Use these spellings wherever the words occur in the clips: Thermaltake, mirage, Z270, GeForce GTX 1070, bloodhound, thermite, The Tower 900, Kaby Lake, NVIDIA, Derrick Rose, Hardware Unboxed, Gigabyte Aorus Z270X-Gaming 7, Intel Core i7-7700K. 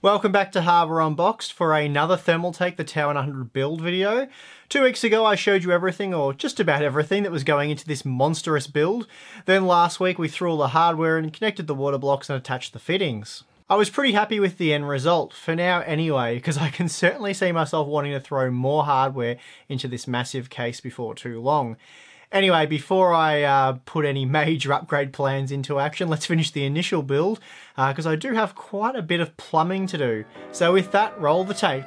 Welcome back to Hardware Unboxed for another Thermaltake The Tower 900 build video. 2 weeks ago I showed you everything, or just about everything, that was going into this monstrous build. Then last week we threw all the hardware in, connected the water blocks and attached the fittings. I was pretty happy with the end result, for now anyway, because I can certainly see myself wanting to throw more hardware into this massive case before too long. Anyway, before I put any major upgrade plans into action, let's finish the initial build, because I do have quite a bit of plumbing to do. So with that, roll the tape.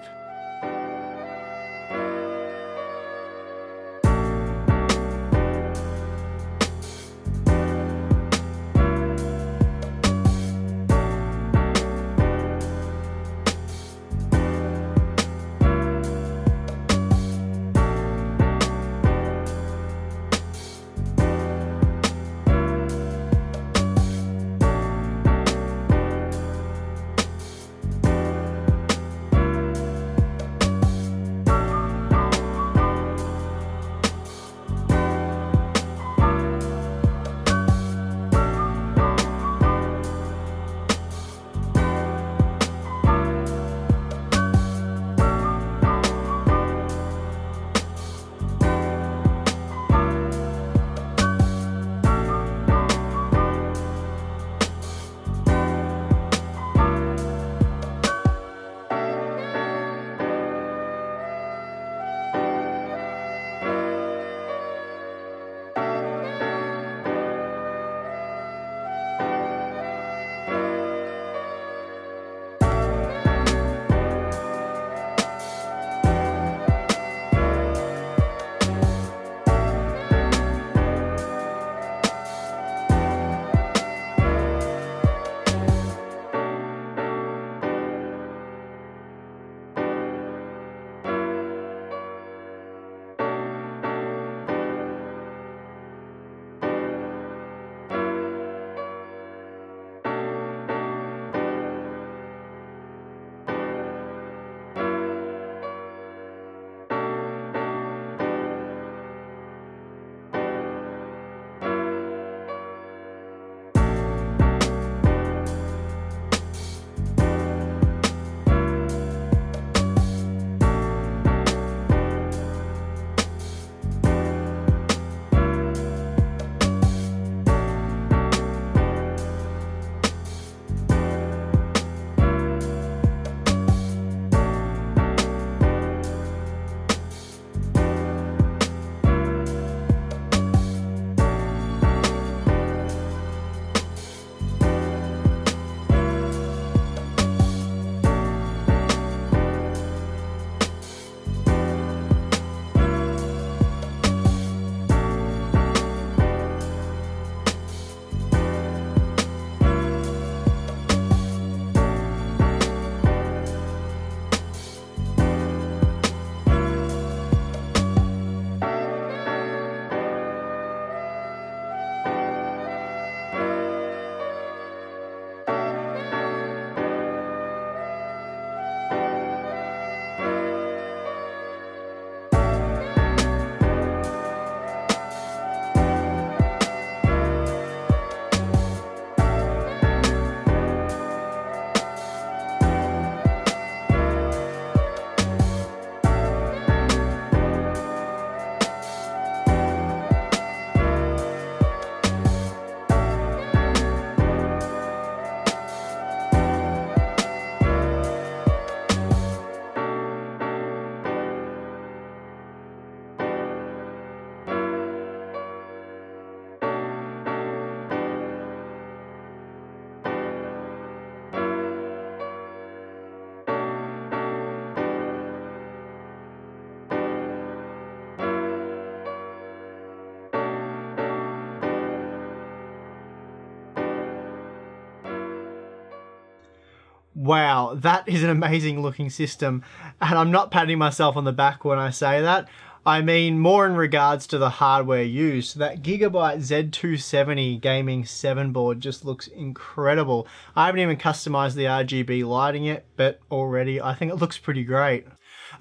Wow, that is an amazing looking system, and I'm not patting myself on the back when I say that. I mean more in regards to the hardware used. That Gigabyte Z270 Gaming 7 board just looks incredible. I haven't even customized the RGB lighting yet, but already I think it looks pretty great.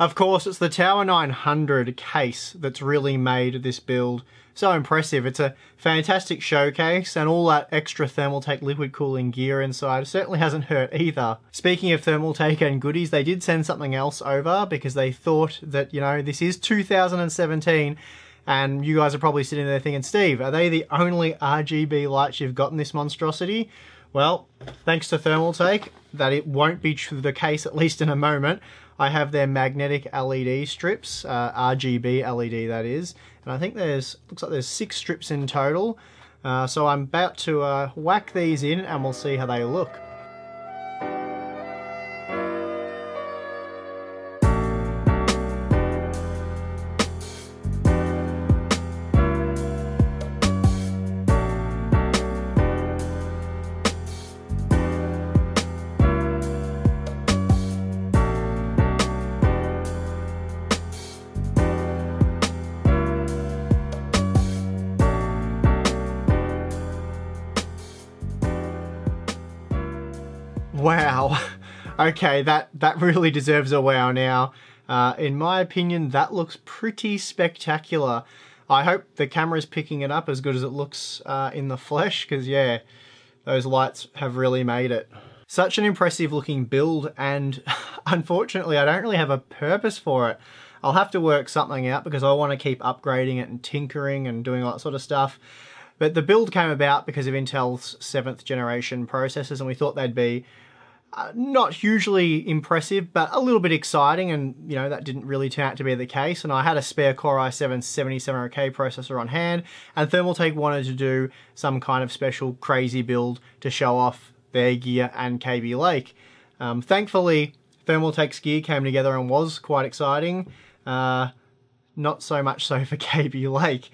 Of course, it's the Tower 900 case that's really made this build so impressive. It's a fantastic showcase, and all that extra Thermaltake liquid cooling gear inside certainly hasn't hurt either. Speaking of Thermaltake and goodies, they did send something else over because they thought that, you know, this is 2017 and you guys are probably sitting there thinking, Steve, are they the only RGB lights you've got in this monstrosity? Well, thanks to Thermaltake, that it won't be the case, at least in a moment. I have their magnetic LED strips, RGB LED that is, and I think looks like there's 6 strips in total. So I'm about to whack these in and we'll see how they look. Wow, okay, that really deserves a wow now. In my opinion, that looks pretty spectacular. I hope the camera's picking it up as good as it looks in the flesh, because yeah, those lights have really made it. Such an impressive looking build, and unfortunately I don't really have a purpose for it. I'll have to work something out because I want to keep upgrading it and tinkering and doing all that sort of stuff. But the build came about because of Intel's 7th generation processors, and we thought they'd be not hugely impressive, but a little bit exciting, and you know, that didn't really turn out to be the case. And I had a spare Core i7-7700K processor on hand, and Thermaltake wanted to do some kind of special crazy build to show off their gear and Kaby Lake. Thankfully, Thermaltake's gear came together and was quite exciting. Not so much so for Kaby Lake.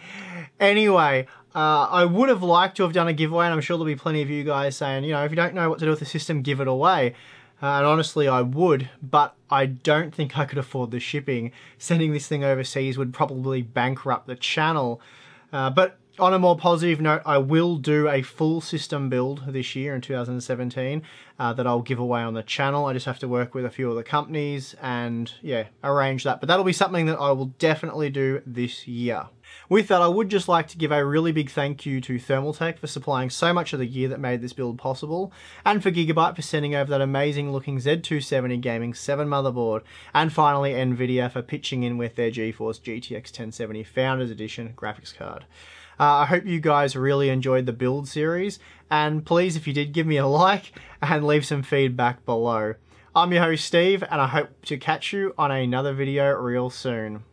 Anyway, I would have liked to have done a giveaway, and I'm sure there'll be plenty of you guys saying, you know, if you don't know what to do with the system, give it away. And honestly, I would, but I don't think I could afford the shipping. Sending this thing overseas would probably bankrupt the channel. But on a more positive note, I will do a full system build this year in 2017 that I'll give away on the channel. I just have to work with a few of the companies and, yeah, arrange that. But that'll be something that I will definitely do this year. With that, I would just like to give a really big thank you to Thermaltake for supplying so much of the gear that made this build possible, and for Gigabyte for sending over that amazing looking Z270 Gaming 7 motherboard, and finally NVIDIA for pitching in with their GeForce GTX 1070 Founders Edition graphics card. I hope you guys really enjoyed the build series, and please, if you did, give me a like and leave some feedback below. I'm your host Steve, and I hope to catch you on another video real soon.